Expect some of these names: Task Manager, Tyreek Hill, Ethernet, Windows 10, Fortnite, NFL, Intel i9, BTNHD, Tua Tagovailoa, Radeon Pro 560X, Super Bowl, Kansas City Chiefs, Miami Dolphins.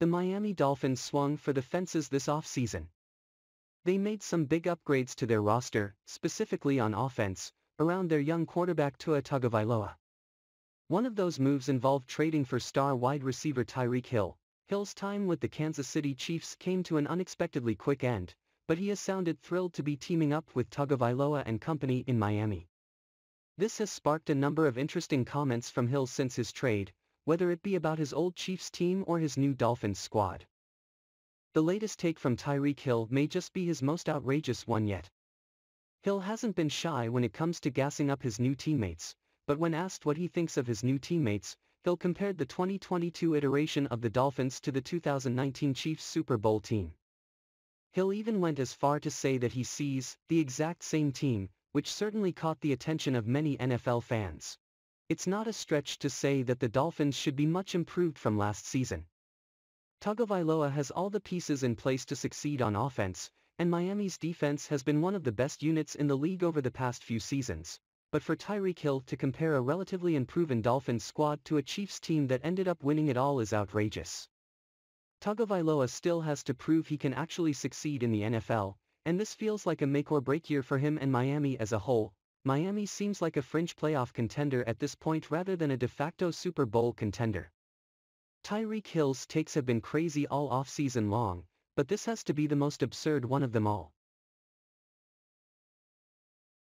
The Miami Dolphins swung for the fences this offseason. They made some big upgrades to their roster, specifically on offense, around their young quarterback Tua Tagovailoa. One of those moves involved trading for star wide receiver Tyreek Hill. Hill's time with the Kansas City Chiefs came to an unexpectedly quick end, but he has sounded thrilled to be teaming up with Tagovailoa and company in Miami. This has sparked a number of interesting comments from Hill since his trade, whether it be about his old Chiefs team or his new Dolphins squad. The latest take from Tyreek Hill may just be his most outrageous one yet. Hill hasn't been shy when it comes to gassing up his new teammates, but when asked what he thinks of his new teammates, Hill compared the 2022 iteration of the Dolphins to the 2019 Chiefs Super Bowl team. Hill even went as far to say that he sees the exact same team, which certainly caught the attention of many NFL fans. It's not a stretch to say that the Dolphins should be much improved from last season. Tagovailoa has all the pieces in place to succeed on offense, and Miami's defense has been one of the best units in the league over the past few seasons. But for Tyreek Hill to compare a relatively unproven Dolphins squad to a Chiefs team that ended up winning it all is outrageous. Tagovailoa still has to prove he can actually succeed in the NFL, and this feels like a make-or-break year for him and Miami as a whole. Miami seems like a fringe playoff contender at this point rather than a de facto Super Bowl contender. Tyreek Hill's takes have been crazy all off-season long, but this has to be the most absurd one of them all.